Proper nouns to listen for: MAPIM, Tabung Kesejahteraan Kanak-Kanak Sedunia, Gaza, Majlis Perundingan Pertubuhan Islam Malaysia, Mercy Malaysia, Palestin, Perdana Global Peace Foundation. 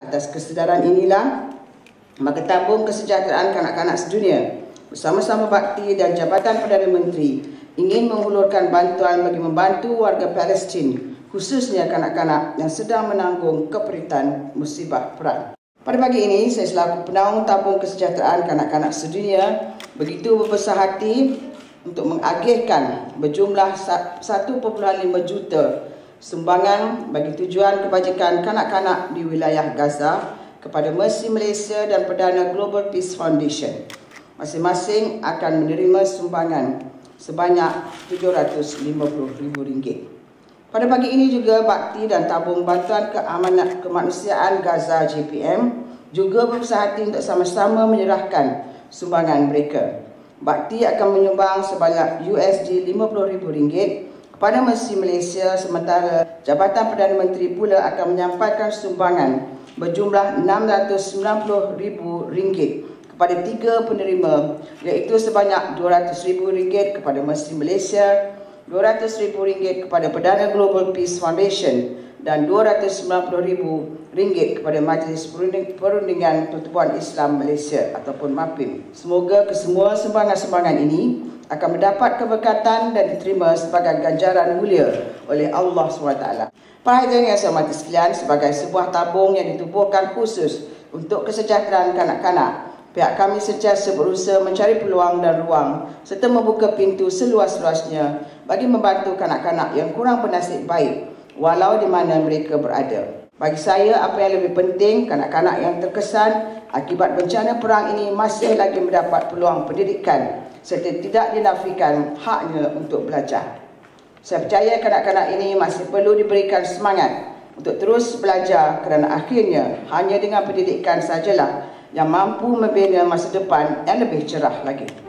Atas kesedaran inilah, maka Tabung Kesejahteraan Kanak-Kanak Sedunia bersama-sama bakti dan Jabatan Perdana Menteri ingin menghulurkan bantuan bagi membantu warga Palestin, khususnya kanak-kanak yang sedang menanggung keperitan musibah perang. Pada pagi ini, saya selaku penaung Tabung Kesejahteraan Kanak-Kanak Sedunia begitu berbesar hati untuk mengagihkan berjumlah 1.5 juta sumbangan bagi tujuan kebajikan kanak-kanak di wilayah Gaza kepada Mercy Malaysia dan Perdana Global Peace Foundation. Masing-masing akan menerima sumbangan sebanyak RM750,000. Pada pagi ini juga, bakti dan tabung bantuan keamanan kemanusiaan Gaza JPM juga berusaha untuk sama-sama menyerahkan sumbangan mereka. Bakti akan menyumbang sebanyak $50,000 kepada Mercy Malaysia, sementara Jabatan Perdana Menteri pula akan menyampaikan sumbangan berjumlah RM690,000 kepada 3 penerima, iaitu sebanyak RM200,000 kepada Mercy Malaysia, RM200,000 kepada Perdana Global Peace Foundation dan RM290,000 kepada Majlis Perundingan Pertubuhan Islam Malaysia ataupun MAPIM. Semoga kesemua sumbangan-sumbangan ini akan mendapat keberkatan dan diterima sebagai ganjaran mulia oleh Allah SWT. Para hadirin yang saya hormati sekalian, sebagai sebuah tabung yang ditubuhkan khusus untuk kesejahteraan kanak-kanak, pihak kami sentiasa berusaha mencari peluang dan ruang serta membuka pintu seluas-luasnya bagi membantu kanak-kanak yang kurang bernasib baik walau di mana mereka berada. Bagi saya, apa yang lebih penting, kanak-kanak yang terkesan akibat bencana perang ini masih lagi mendapat peluang pendidikan serta tidak dinafikan haknya untuk belajar. Saya percaya kanak-kanak ini masih perlu diberikan semangat untuk terus belajar kerana akhirnya hanya dengan pendidikan sajalah yang mampu membina masa depan yang lebih cerah lagi.